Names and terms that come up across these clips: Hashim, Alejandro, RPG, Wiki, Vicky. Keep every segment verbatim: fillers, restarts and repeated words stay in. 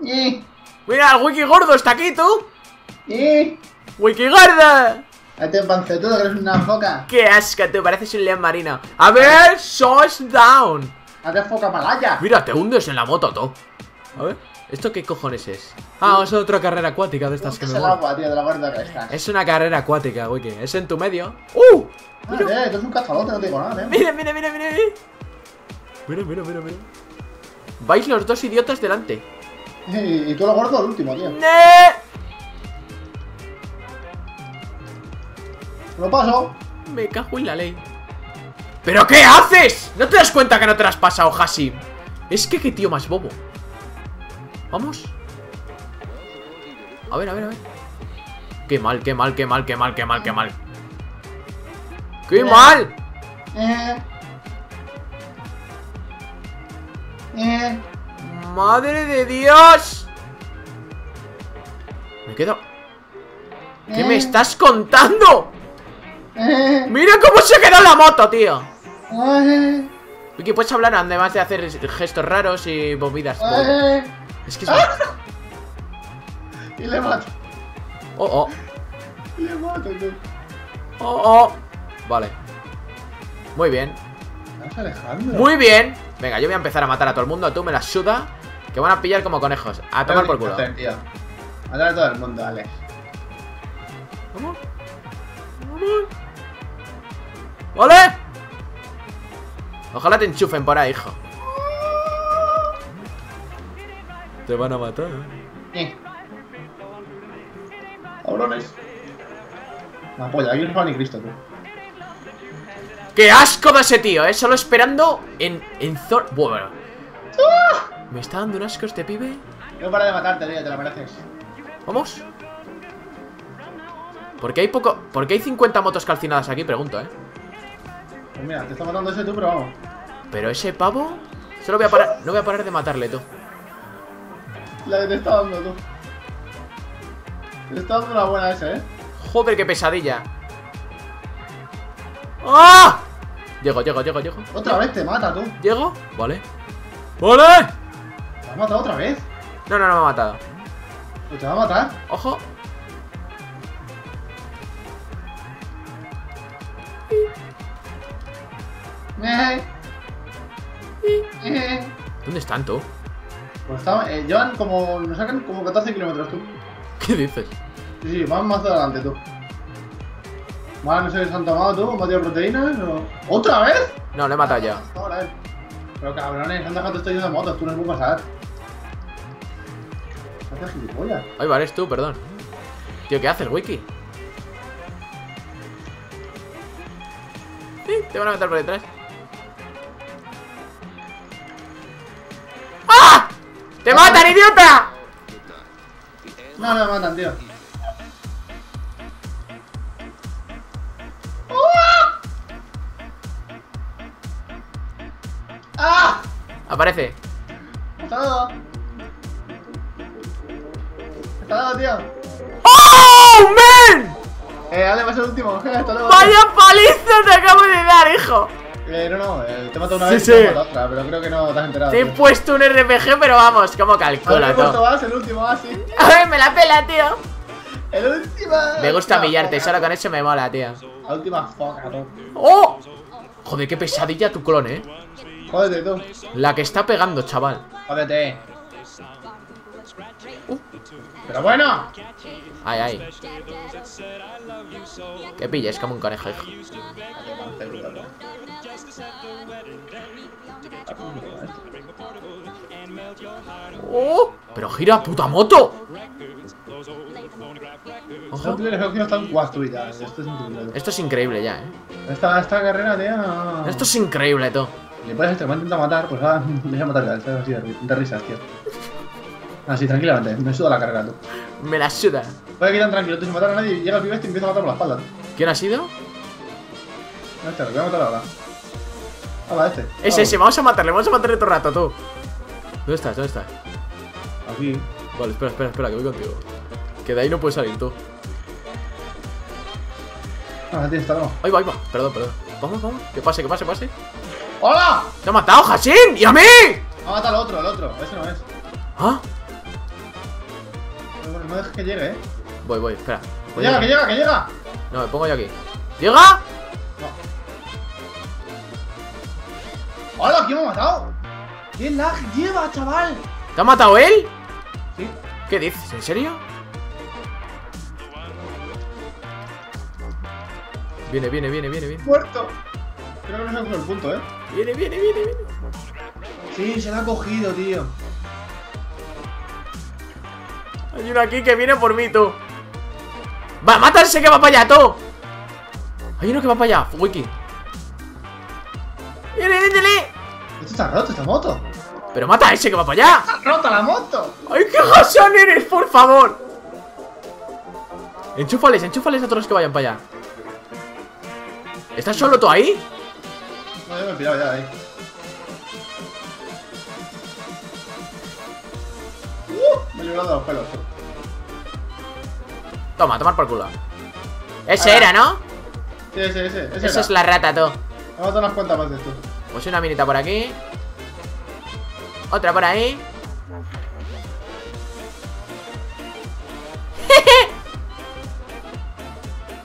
¿Y? Mira, el Wiki gordo está aquí, tú. ¿Y? ¡Wiki gorda! Este pancetudo, que eres una foca. ¡Qué asco! Te pareces un león marino. A ver, sos down. Hazte foca malaya. Mira, te hundes en la moto, tú. A ver, ¿esto qué cojones es? Ah, es otra carrera acuática de estas que me molan. Es el agua, tío, de la gorda que estás. Es una carrera acuática, Wiki. Es en tu medio. ¡Uh! Mira, esto es un cazalote, no te digo nada, eh. Mira, mira, mira, mira. Mira, mira, mira, mira. Vais los dos idiotas delante. Y tú lo gordo al último, tío. Lo paso. Me cago en la ley. ¿Pero qué haces? ¿No te das cuenta que no te lo has pasado, Hashim? Es que qué tío más bobo. Vamos. A ver, a ver, a ver. Qué mal, qué mal, qué mal, qué mal, qué mal, qué mal. ¡Qué eh. mal! Eh. Eh. ¡Madre de Dios! Me quedo. Eh. ¿Qué me estás contando? Eh. ¡Mira cómo se quedó la moto, tío! Eh. Vicky, puedes hablar además de hacer gestos raros y movidas. Eh. Es que es... Ah. Y le mato. Oh, oh. Y le mato, tío. Oh, oh. Vale. Muy bien. ¿Estás Alejandro? Muy bien. Venga, yo voy a empezar a matar a todo el mundo. A tú me la suda. Que van a pillar como conejos. A tomar por culo. Matar a todo el mundo, Alex. ¿Cómo? ¿Cómo? ¡Ole! Ojalá te enchufen por ahí, hijo. Te van a matar, ¿eh? ¿Eh? Cabrones. La polla, aquí no va ni Cristo, tú. ¡Qué asco de ese tío, eh! Solo esperando en... en zor... Bueno. ¡Ah! Me está dando un asco este pibe. No para de matarte, tío, te la mereces. ¿Vamos? ¿Por qué hay poco... ¿Por qué hay cincuenta motos calcinadas aquí? Pregunto, eh. Pues mira, te está matando ese tú, pero vamos. Pero ese pavo... Solo voy a parar... No voy a parar de matarle, tú. La que te está dando, tú. Te está dando una buena esa, eh. Joder, qué pesadilla. ¡Ah! Llego, llego, llego, llego. Otra vez te mata, tú. ¿Llego? Vale. ¡Vale! ¿Te has matado otra vez? No, no, no me ha matado. ¿Te va a matar? ¡Ojo! ¿Dónde están, tú? Pues está, eh, llevan como... Nos sacan como catorce kilómetros, tú. ¿Qué dices? Sí, sí, van más adelante, tú. Vale, no sé si se han tomado, tú. ¿Han batido proteínas o...? ¿Otra vez? No, le he matado ya. Pero cabrones, han dejado esto lleno de motos, tú no puedes pasar. ¿Qué haces, gilipollas? Ay, vale, es tú, perdón. Tío, ¿qué haces, Wiki? Sí, te van a meter por detrás. ¡Ah! ¡Te matan, idiota! No, no me matan, tío. ¡Ah! ¡Ah! Aparece. Está dado. Está dado, tío. ¡Oh, man! Eh, dale, va a ser el último. Hasta luego. ¡Vaya paliza te acabo de dar, hijo! Eh, no, no, eh, te he matado una sí, vez y sí. te he matado otra, pero creo que no te has enterado. Te he tío. puesto un R P G, pero vamos, ¿cómo calcula todo? ¿Cuánto vas? El último vas, sí. A ver, me la pela, tío. El último. Me gusta pillarte, y solo con eso me mola, tío. La última foca, tío. ¡Oh! Joder, qué pesadilla tu clon, eh. Jódete, tú. La que está pegando, chaval. Jódete. Uh. Pero bueno. Ay, ay. Que pilles como un conejo, hijo. ¡Oh! ¡Pero gira, puta moto! Ojo. Esto es increíble ya, eh. Esta, esta carrera, tío. Esto es increíble, todo. Le puedes este, me intenta matar, pues va, me voy a matar ya. Así de risas, tío. Así, tranquilamente, me suda la carrera, tú. Me la suda. Voy a quedar tranquilo, tú sin matar a nadie. Llega el pibe este y empieza a matar por la espalda, tú. ¿Quién ha sido? No, este, lo voy a matar ahora. Ahora, este. Es ese, vamos a matarle, vamos a matarle todo el rato, tú. ¿Dónde estás? ¿Dónde estás? Aquí. Vale, espera, espera, espera, que voy contigo. Que de ahí no puedes salir, tú. Ah, tienes que estar, no. Ahí va, ahí va. Perdón, perdón. Vamos, vamos. Que pase, que pase, pase. ¡Hola! ¡Te ha matado, Hashim! ¡Y a mí! Ha matado al otro, al otro. Ese no es. ¿Ah? dejes que llegue, eh. Voy, voy, espera. Que llega, que llega, que llega. No, me pongo yo aquí. ¿Llega? No. ¡Hola! ¿Quién me ha matado? ¿Qué lag lleva, chaval? ¿Te ha matado él? Sí. ¿Qué dices? ¿En serio? Viene, viene, viene, viene, viene. Muerto. Creo que no se ha cogido el punto, eh. Viene, viene, viene, viene. Sí, se lo ha cogido, tío. Hay uno aquí que viene por mí, tú. ¡Va, mátarse que va para allá, tú! Hay uno que va para allá, Wiki. ¡Viene, déndele! Esto está roto, esta moto. ¡Pero mata a ese que va para allá! ¡Está rota la moto! ¡Ay, qué Hashim eres, por favor! Enchúfales, enchúfales a todos los que vayan para allá. ¿Estás solo tú ahí? No, yo me he pirado ya ahí. Uh, me he librado de los pelos, tú. Toma, tomar por culo. Ese era, ¿no? Sí, ese, ese. ese Esa es la rata, tú. Vamos a unas cuantas más de esto. Pues una minita por aquí. Otra por ahí.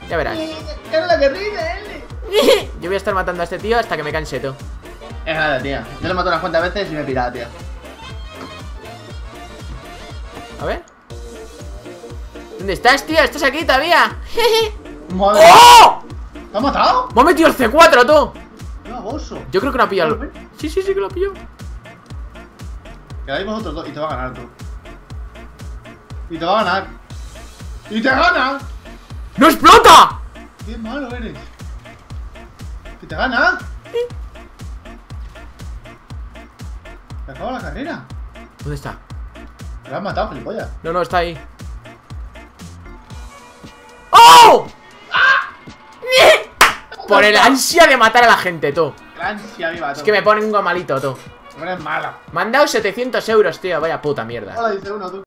Ya verás. Yo voy a estar matando a este tío hasta que me canse, tú. Es verdad, tío. Yo lo mato unas cuantas veces y me he pirado, tío. A ver. ¿Dónde estás, tío? ¿Estás aquí todavía? Madre. ¡Oh! ¿Te ha matado? Me ha metido el C cuatro, tú. ¡Qué baboso! Yo creo que no ha pillado. ¿Lo... Sí, sí, sí que lo ha pillado. Quedáis vosotros dos y te va a ganar, tú. Y te va a ganar. ¡Y te gana! ¡No explota! ¡Qué malo eres! ¡Que te gana! ¿Sí? ¡Te acabo la carrera! ¿Dónde está? Te lo has matado, gilipollas. No, no, está ahí. ¡Oh! ¡Ah! Por el ansia de matar a la gente, tú. La ansia viva, tú. Es que me ponen un gomalito, tú. Eres mala. Me han dado setecientos euros, tío. Vaya puta mierda. Hola, dice uno, tú.